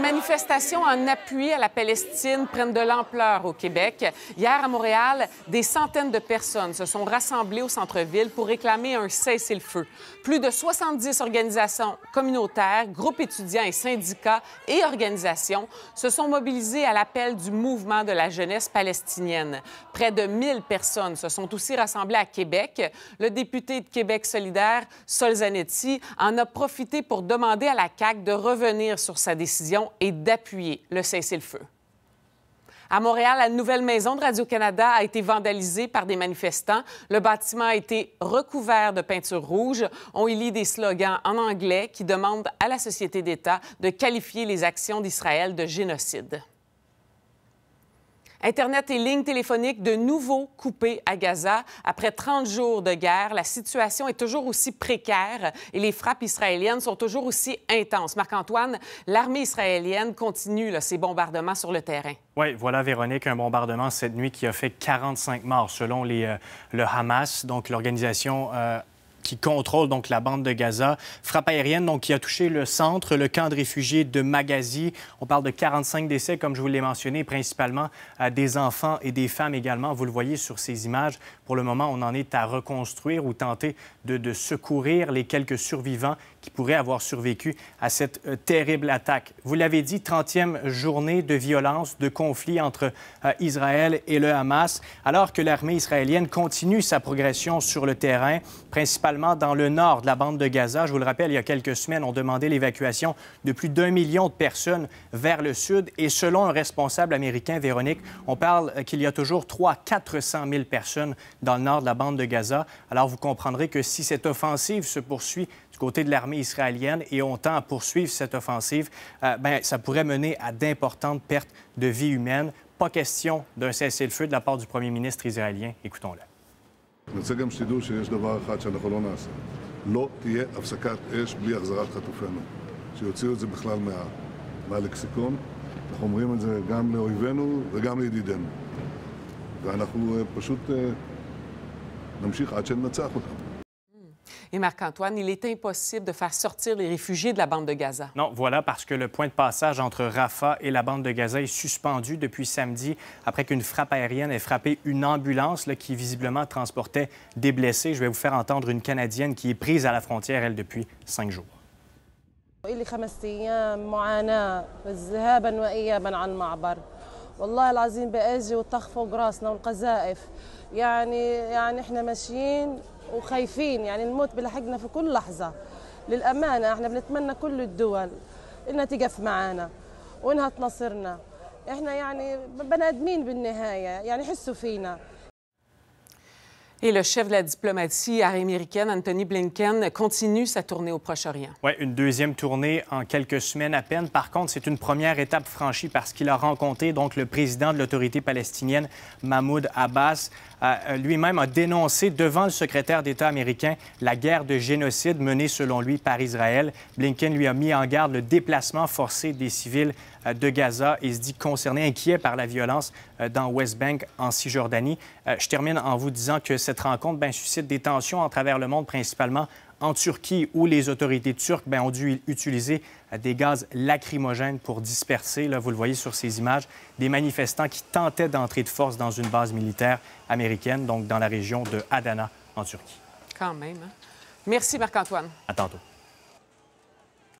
Les manifestations en appui à la Palestine prennent de l'ampleur au Québec. Hier, à Montréal, des centaines de personnes se sont rassemblées au centre-ville pour réclamer un cessez-le-feu. Plus de 70 organisations communautaires, groupes étudiants et syndicats et organisations se sont mobilisées à l'appel du mouvement de la jeunesse palestinienne. Près de 1000 personnes se sont aussi rassemblées à Québec. Le député de Québec solidaire, Sol Zanetti, en a profité pour demander à la CAQ de revenir sur sa décision et d'appuyer le cessez-le-feu. À Montréal, la nouvelle maison de Radio-Canada a été vandalisée par des manifestants. Le bâtiment a été recouvert de peinture rouge. On y lit des slogans en anglais qui demandent à la société d'État de qualifier les actions d'Israël de génocide. Internet et lignes téléphoniques de nouveau coupées à Gaza. Après 30 jours de guerre, la situation est toujours aussi précaire et les frappes israéliennes sont toujours aussi intenses. Marc-Antoine, l'armée israélienne continue ses bombardements sur le terrain. Oui, voilà, Véronique, un bombardement cette nuit qui a fait 45 morts, selon le Hamas, donc l'organisation qui contrôle donc la bande de Gaza. Frappe aérienne donc, qui a touché le centre, le camp de réfugiés de Maghazi. On parle de 45 décès, comme je vous l'ai mentionné, principalement des enfants et des femmes également. Vous le voyez sur ces images. Pour le moment, on en est à reconstruire ou tenter de secourir les quelques survivants qui pourraient avoir survécu à cette terrible attaque. Vous l'avez dit, 30e journée de violence, de conflit entre Israël et le Hamas, alors que l'armée israélienne continue sa progression sur le terrain, principalement dans le nord de la bande de Gaza. Je vous le rappelle, il y a quelques semaines, on demandait l'évacuation de plus d'1 million de personnes vers le sud. Et selon un responsable américain, Véronique, on parle qu'il y a toujours 300 000 à 400 000 personnes dans le nord de la bande de Gaza. Alors vous comprendrez que si cette offensive se poursuit du côté de l'armée israélienne et on tend à poursuivre cette offensive, bien, ça pourrait mener à d'importantes pertes de vies humaines. Pas question d'un cessez-le-feu de la part du premier ministre israélien. Écoutons-le. Et Marc-Antoine, il est impossible de faire sortir les réfugiés de la bande de Gaza. Non, voilà, parce que le point de passage entre Rafah et la bande de Gaza est suspendu depuis samedi, après qu'une frappe aérienne ait frappé une ambulance qui visiblement transportait des blessés. Je vais vous faire entendre une Canadienne qui est prise à la frontière, elle, depuis 5 jours. والله العظيم باجي والطخ فوق راسنا والقذائف يعني احنا ماشيين وخايفين الموت بلحقنا في كل لحظه للامانه احنا بنتمنى كل الدول انها تقف معانا وانها تنصرنا احنا بني ادمين بالنهايه حسوا فينا. Et le chef de la diplomatie américaine, Anthony Blinken, continue sa tournée au Proche-Orient. Oui, une deuxième tournée en quelques semaines à peine. Par contre, c'est une première étape franchie parce qu'il a rencontré donc le président de l'Autorité palestinienne, Mahmoud Abbas. Lui-même a dénoncé devant le secrétaire d'État américain la guerre de génocide menée, selon lui, par Israël. Blinken lui a mis en garde le déplacement forcé des civils de Gaza et se dit concerné, inquiet par la violence dans West Bank, en Cisjordanie. Je termine en vous disant que cette rencontre suscite des tensions à travers le monde, principalement en Turquie, où les autorités turques ont dû utiliser des gaz lacrymogènes pour disperser, là, vous le voyez sur ces images, des manifestants qui tentaient d'entrer de force dans une base militaire américaine, donc dans la région de Adana, en Turquie. Quand même, hein? Merci Marc-Antoine. À tantôt.